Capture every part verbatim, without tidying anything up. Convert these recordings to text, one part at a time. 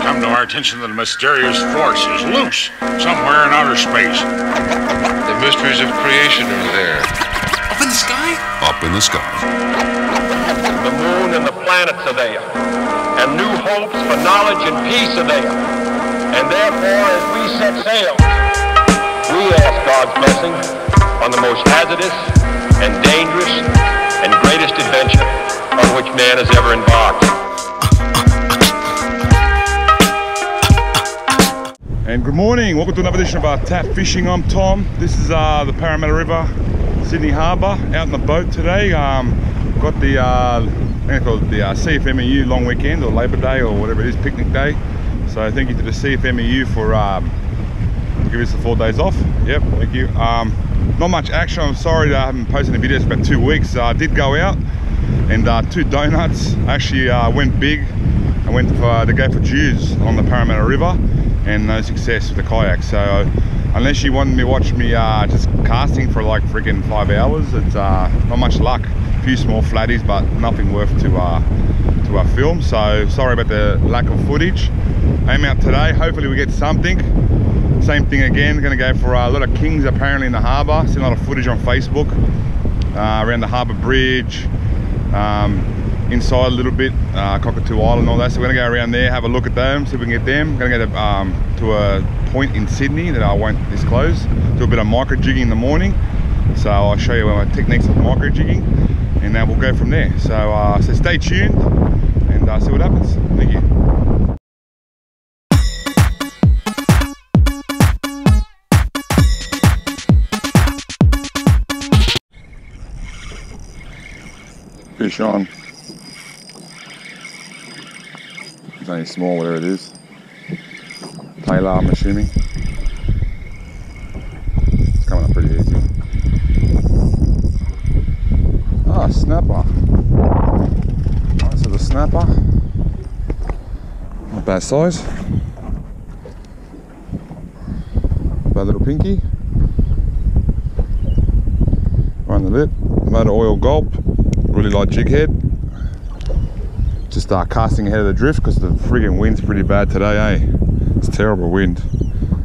come to our attention that a mysterious force is loose somewhere in outer space. The mysteries of creation are there. Up in the sky? Up in the sky. The moon and the planets are there. And new hopes for knowledge and peace are there. And therefore, as we set sail, we ask God's blessing on the most hazardous and dangerous and greatest adventure on which man has ever embarked. And good morning, welcome to another edition of our Tap Fishing. I'm Tom. This is uh, the Parramatta River, Sydney Harbour, out in the boat today. Um, got the, uh, I'm gonna call it the uh, C F M E U long weekend, or Labor Day, or whatever it is, picnic day. So thank you to the C F M E U for um, giving us the four days off. Yep, thank you. Um, not much action, I'm sorry that I haven't posted any videos for about two weeks. Uh, I did go out and uh, two donuts, actually uh, went big. I went for, uh, to go for Jews on the Parramatta River, and no success with the kayak. So unless you wanted me to watch me uh, just casting for like freaking five hours, it's uh, not much luck. A few small flatties, but nothing worth to uh, to uh, film. So sorry about the lack of footage. I'm out today. Hopefully we get something. Same thing again. Going to go for a lot of kings apparently in the harbour. Seen a lot of footage on Facebook uh, around the harbour bridge. Um, inside a little bit, uh, Cockatoo Island and all that. So we're gonna go around there, have a look at them, see if we can get them. Gonna go to, um, to a point in Sydney that I won't disclose. Do a bit of micro jigging in the morning. So I'll show you my techniques of micro jigging, and then uh, we'll go from there. So, uh, so stay tuned and uh, see what happens. Thank you. Fish on. Only small, whatever it is. Taylor, I'm assuming. It's coming up pretty easy. Ah, oh, snapper. Nice little snapper. Not bad size. Bad little pinky. Run the lip. Motor oil gulp. Really light jig head. Just uh, casting ahead of the drift because the friggin' wind's pretty bad today, eh? It's terrible wind.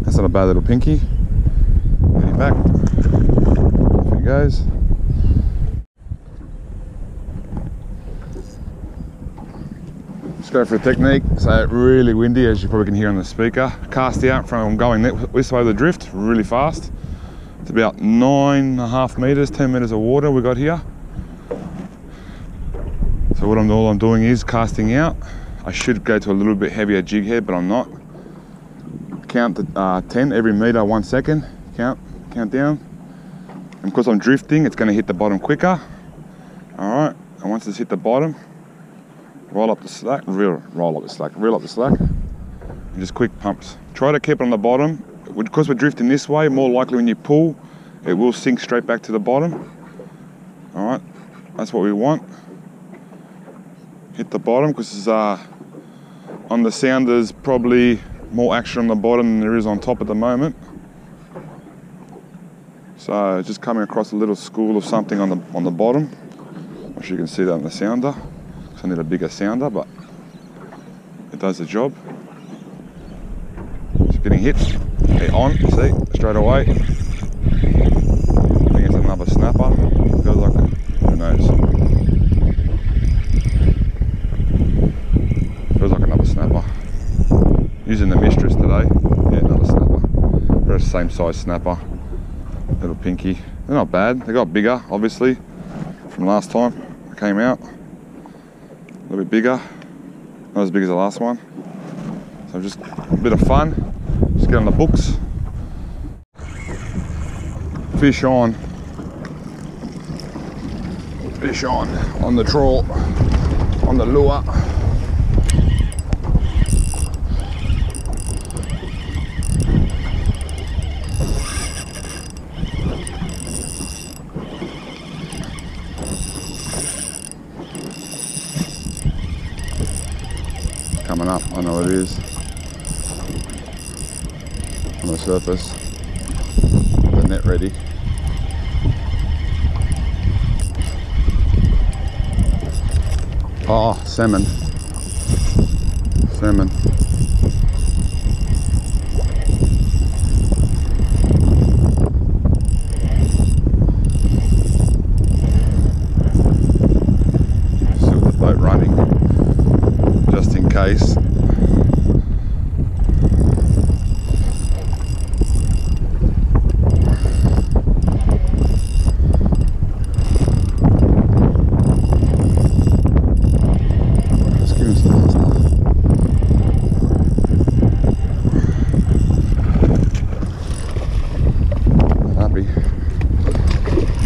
That's not a bad little pinky. Heading back. There he goes. Let's go for a technique. So really windy, as you probably can hear on the speaker. Cast out from going this way of the drift, really fast. It's about nine and a half meters, ten meters of water we got here. So what I'm, all I'm doing is casting out. I should go to a little bit heavier jig head, but I'm not. Count the uh, ten every meter, one second. Count, count down. And because I'm drifting, it's going to hit the bottom quicker. All right. And once it's hit the bottom, roll up the slack, reel, roll up the slack, reel up the slack, and just quick pumps. Try to keep it on the bottom. Because we're drifting this way, more likely when you pull, it will sink straight back to the bottom. All right. That's what we want. Hit the bottom because uh, on the sound there's probably more action on the bottom than there is on top at the moment. So just coming across a little school of something on the on the bottom. I'm sure you can see that on the sounder. I need a bigger sounder, but it does the job. It's getting hit. Hit on, you see, straight away. I think it's another snapper. Feels like, who knows? Using the mistress today. Yeah, another snapper. They're the same size snapper. Little pinky. They're not bad. They got bigger, obviously, from last time they came out. A little bit bigger. Not as big as the last one. So just a bit of fun. Just get on the books. Fish on. Fish on. On the trawl. On the lure. Up, I know it is on the surface. The net ready. Oh, salmon, salmon. case.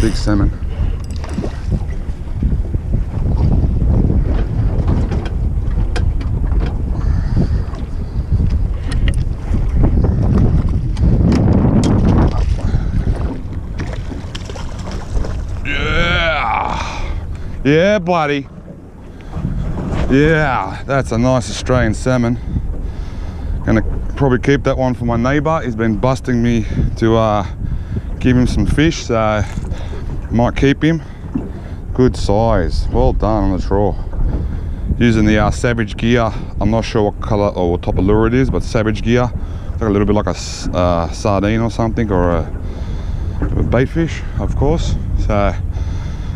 Big salmon. Yeah, yeah, bloody. Yeah, that's a nice Australian salmon. Gonna probably keep that one for my neighbour. He's been busting me to uh, give him some fish, so. Might keep him. Good size. Well done on the trawl. Using the uh, Savage Gear. I'm not sure what colour or what type of lure it is, but Savage Gear. It's like a little bit like a uh, sardine or something, or a, a bait fish, of course. So,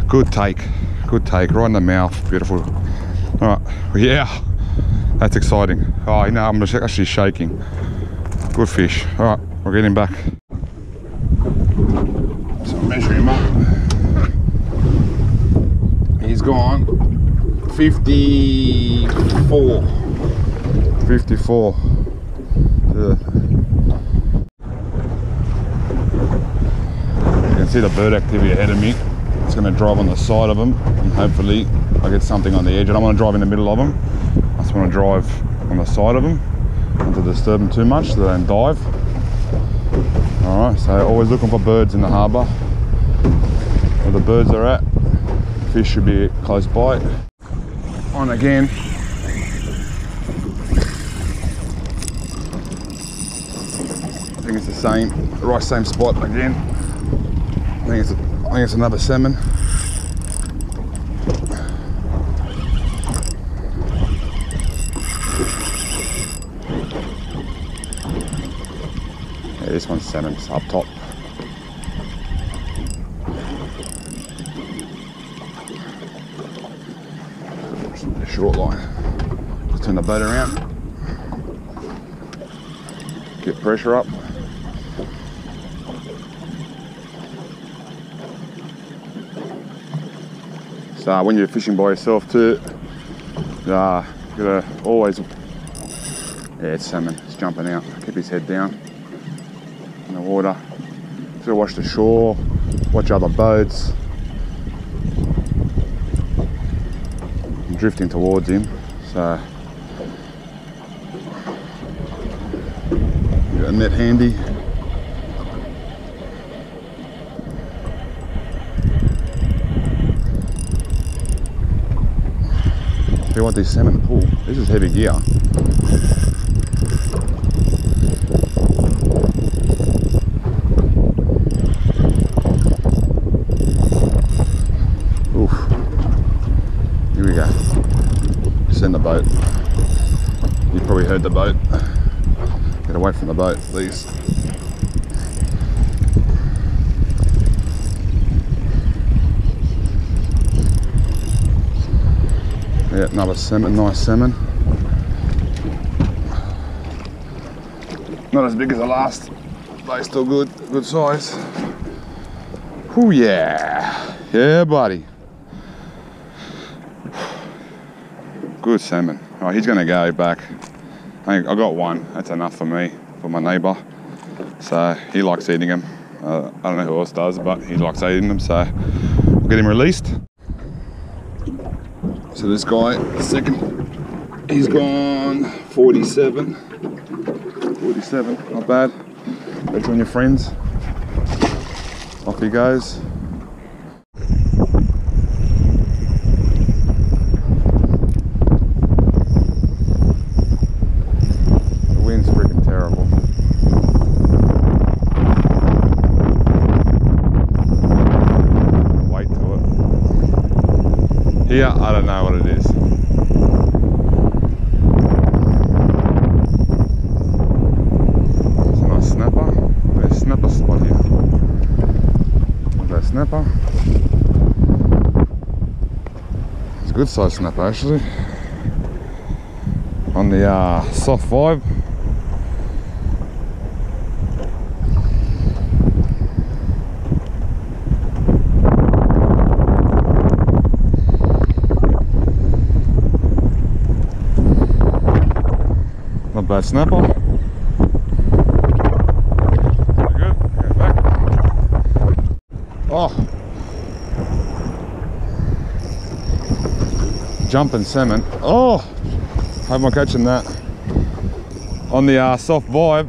good take. Good take. Right in the mouth. Beautiful. All right. Yeah. That's exciting. Oh, no, I'm just actually shaking. Good fish. All right. We'll get him back. So, measure him up. He's gone fifty-four fifty-four. Yeah. You can see the bird activity ahead of me. It's going to drive on the side of them, and hopefully I get something on the edge. I don't want to drive in the middle of them. I just want to drive on the side of them, not to disturb them too much so they don't dive. Alright, so always looking for birds in the harbour. Where the birds are at, fish should be close by. On again. I think it's the same, right same spot again. I think it's, I think it's another salmon. Yeah, this one's salmon, it's up top. Short line. Just turn the boat around. Get pressure up. So when you're fishing by yourself too, uh, you gotta always. Yeah, it's salmon. It's jumping out. Keep his head down in the water. Just gotta watch the shore. Watch other boats. Drifting towards him, so you got a net handy. If you want these salmon to pull, this is heavy gear. Boat. You probably heard the boat. Get away from the boat, please. Yeah, another salmon, nice salmon. Not as big as the last, but still good, good size. Oh yeah, yeah, buddy. Good salmon. All right, he's going to go back. I think I got one. That's enough for me, for my neighbour. So he likes eating them. Uh, I don't know who else does, but he likes eating them. So we'll get him released. So this guy, second, he's gone forty-seven. forty-seven, not bad. Bet you on your friends. Off he goes. Here, I don't know what it is. It's a nice snapper. There's a snapper spot here. Look at that snapper. It's a good sized snapper actually. on the uh, soft vibe. Not bad snapper. Jumping salmon. Oh, hope I'm catching that on the uh, soft vibe.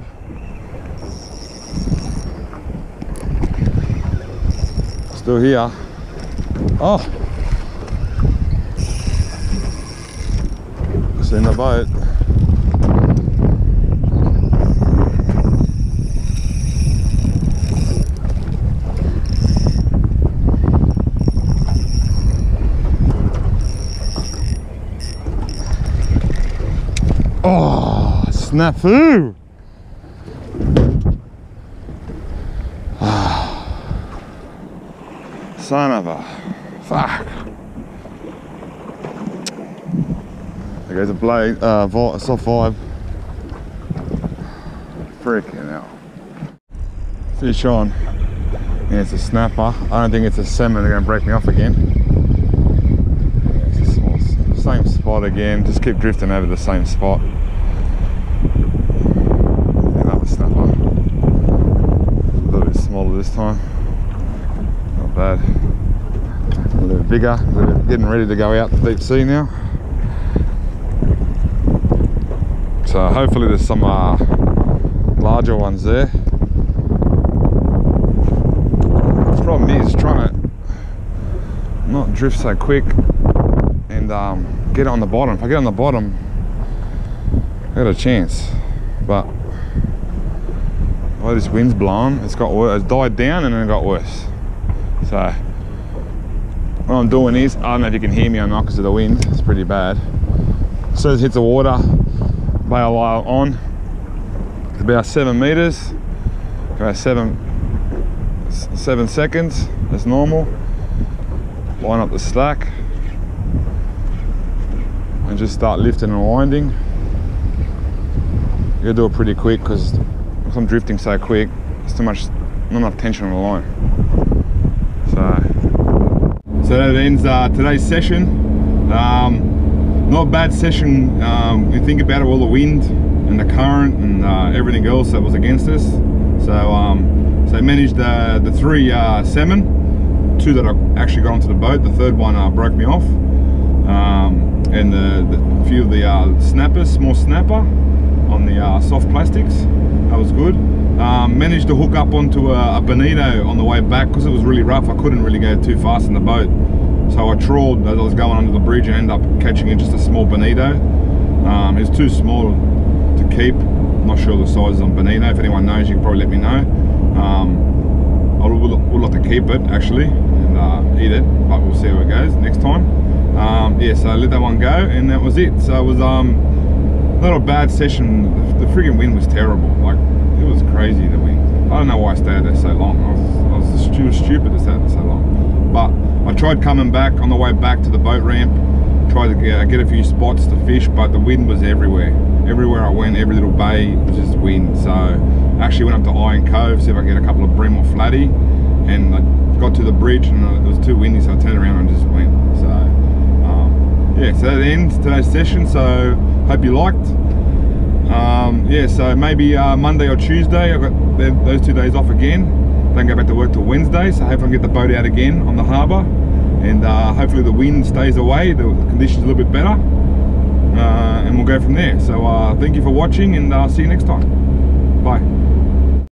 Still here. Oh, seen the boat. Oh, snafu! Ah, son of a fuck! There goes a blade, uh, soft vibe. Freaking hell. Fish on. Yeah, it's a snapper. I don't think it's a salmon. They're gonna break me off again. Same spot again, just keep drifting over the same spot. Another snapper. A little bit smaller this time. Not bad. A little bit bigger. We're getting ready to go out to deep sea now. So hopefully there's some uh, larger ones there. The problem is trying to not drift so quick. And um, get it on the bottom. If I get on the bottom, I got a chance. But well, this wind's blowing. It's got worse. It's died down and then it got worse. So what I'm doing is, I don't know if you can hear me or not because of the wind. It's pretty bad. As soon as it hits the water, bail on. It's about seven meters. About seven, seven seconds. That's normal. Line up the slack. And just start lifting and winding. You gotta do it pretty quick because if I'm drifting so quick, it's too much, not enough tension on the line. So, so that ends uh, today's session. Um, not a bad session. Um, you think about it, all the wind and the current and uh, everything else that was against us. So, um, so I managed uh, the three uh, salmon, two that I actually got onto the boat. The third one uh, broke me off. Um, and the, the few of the uh, snappers, small snapper on the uh, soft plastics, that was good. Um, managed to hook up onto a, a bonito on the way back because it was really rough. I couldn't really go too fast in the boat, so I trawled as I was going under the bridge and ended up catching in just a small bonito. Um, it's too small to keep. I'm not sure the size on bonito. If anyone knows, you can probably let me know. Um, I would, would like to keep it actually and uh, eat it, but we'll see how it goes next time. Um, yeah, so I let that one go and that was it. So it was um, not a bad session. The, the friggin' wind was terrible. Like, it was crazy, the wind. I don't know why I stayed there so long. I was, I was just stupid to stay there so long. But I tried coming back on the way back to the boat ramp, tried to get, get a few spots to fish, but the wind was everywhere. Everywhere I went, every little bay was just wind. So I actually went up to Iron Cove, see if I could get a couple of brim or flatty, and I got to the bridge and it was too windy, so I turned around and just went. So. Yeah, so that ends today's session, so hope you liked. Um, yeah, so maybe uh, Monday or Tuesday, I've got th those two days off again. Don't go back to work till Wednesday, so hopefully I can get the boat out again on the harbour. And uh, hopefully the wind stays away, the conditions a little bit better. Uh, and we'll go from there. So uh, thank you for watching and I'll uh, see you next time. Bye.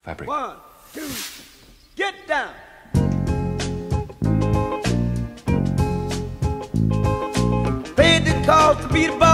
Fabric. One, two, get down. Paid the cost to be the boss.